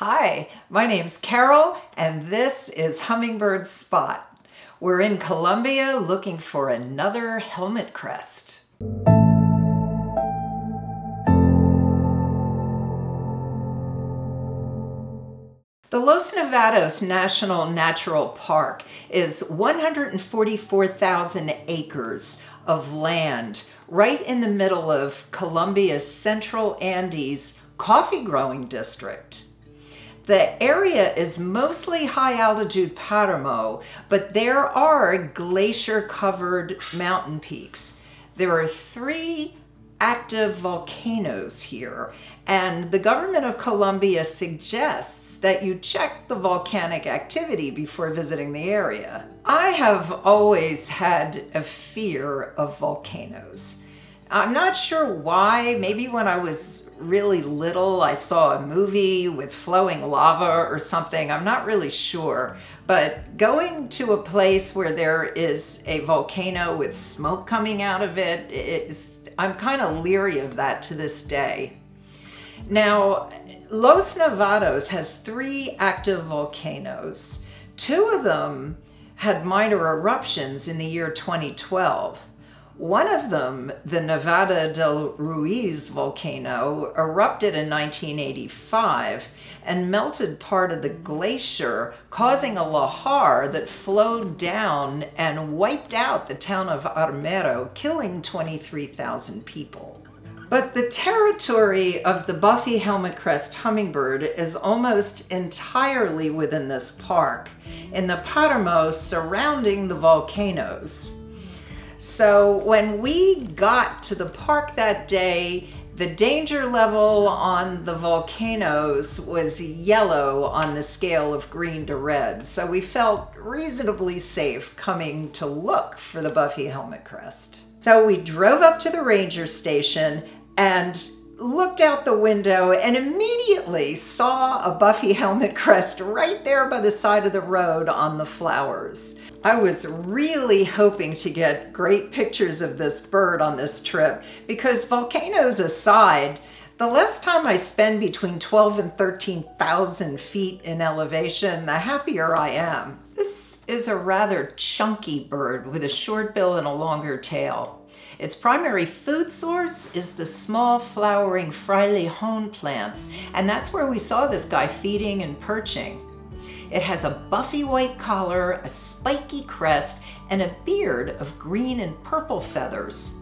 Hi, my name's Carol, and this is Hummingbird Spot. We're in Colombia looking for another helmet crest. The Los Nevados National Natural Park is 144,000 acres of land right in the middle of Colombia's Central Andes coffee growing district. The area is mostly high-altitude páramo, but there are glacier-covered mountain peaks. There are three active volcanoes here, and the government of Colombia suggests that you check the volcanic activity before visiting the area. I have always had a fear of volcanoes. I'm not sure why. Maybe when I was really little, I saw a movie with flowing lava or something. I'm not really sure, but going to a place where there is a volcano with smoke coming out of it, I'm kind of leery of that to this day. Now, Los Nevados has three active volcanoes. Two of them had minor eruptions in the year 2012. One of them, the Nevado del Ruiz volcano, erupted in 1985 and melted part of the glacier, causing a lahar that flowed down and wiped out the town of Armero, killing 23,000 people. But the territory of the Buffy Helmetcrest hummingbird is almost entirely within this park, in the páramo surrounding the volcanoes. So when we got to the park that day, the danger level on the volcanoes was yellow on the scale of green to red. So we felt reasonably safe coming to look for the Buffy Helmetcrest. So we drove up to the ranger station and looked out the window and immediately saw a Buffy Helmetcrest right there by the side of the road on the flowers. I was really hoping to get great pictures of this bird on this trip because, volcanoes aside, the less time I spend between 12 and 13,000 feet in elevation, the happier I am. This is a rather chunky bird with a short bill and a longer tail. Its primary food source is the small flowering Frailejon plants, and that's where we saw this guy feeding and perching. It has a buffy white collar, a spiky crest, and a beard of green and purple feathers.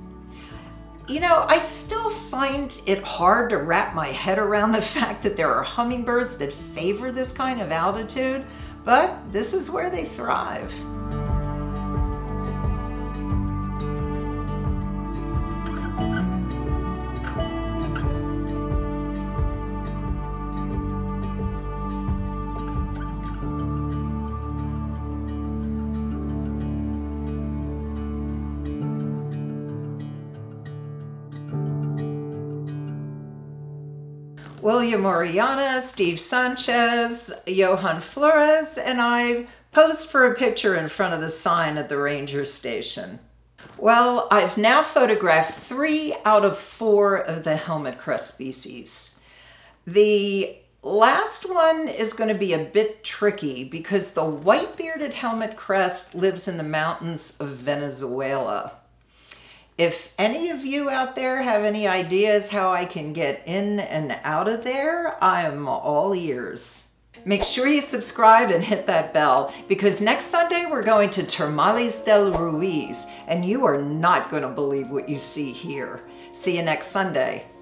You know, I still find it hard to wrap my head around the fact that there are hummingbirds that favor this kind of altitude, but this is where they thrive. William Orellana, Steve Sanchez, Johan Flores, and I posed for a picture in front of the sign at the ranger station. Well, I've now photographed 3 out of 4 of the helmetcrest species. The last one is going to be a bit tricky because the white-bearded helmetcrest lives in the mountains of Venezuela. If any of you out there have any ideas how I can get in and out of there, I'm all ears. Make sure you subscribe and hit that bell, because next Sunday we're going to Termales del Ruiz, and you are not going to believe what you see here. See you next Sunday.